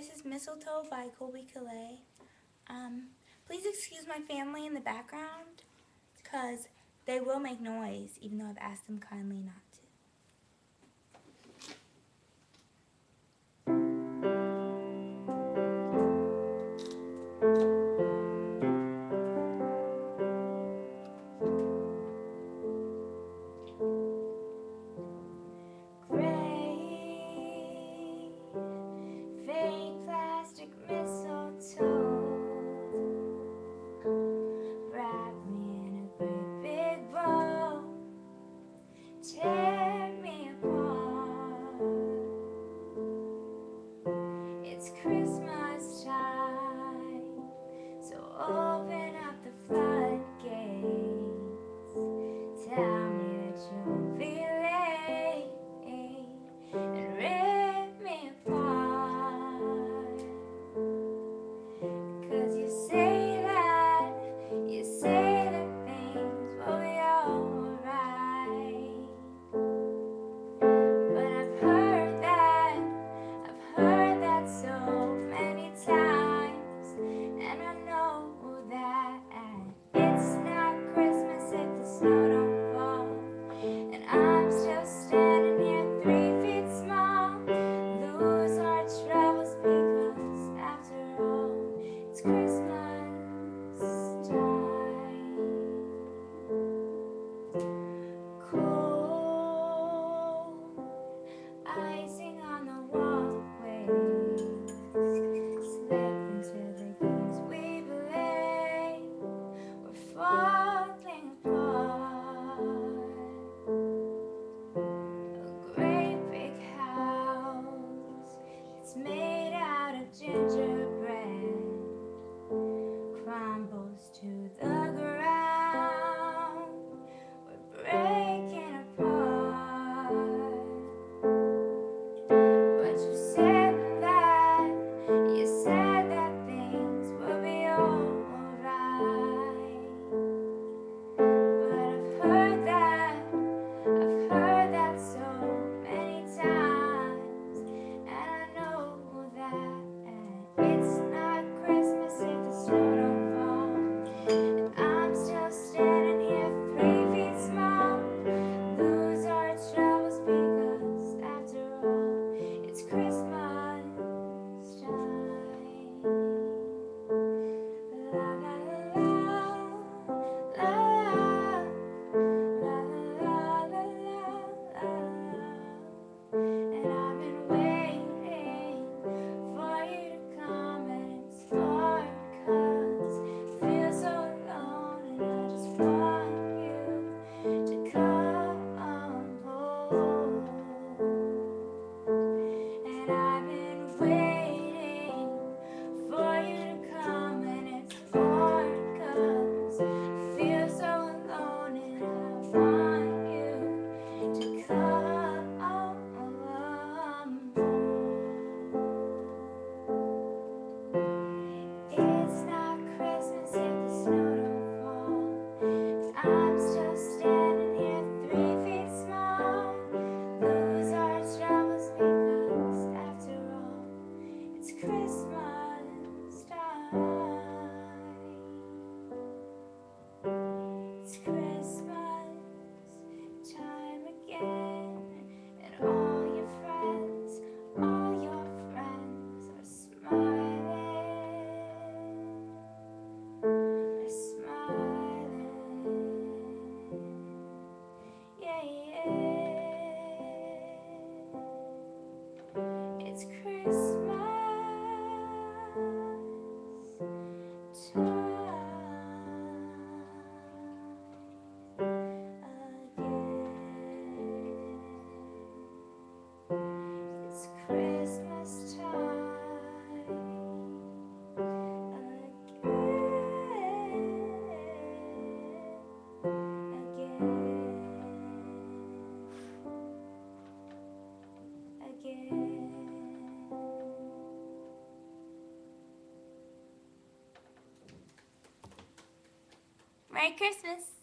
this is Mistletoe by Colbie Caillat. Please excuse my family in the background because they will make noise even though I've asked them kindly not to. Merry Christmas!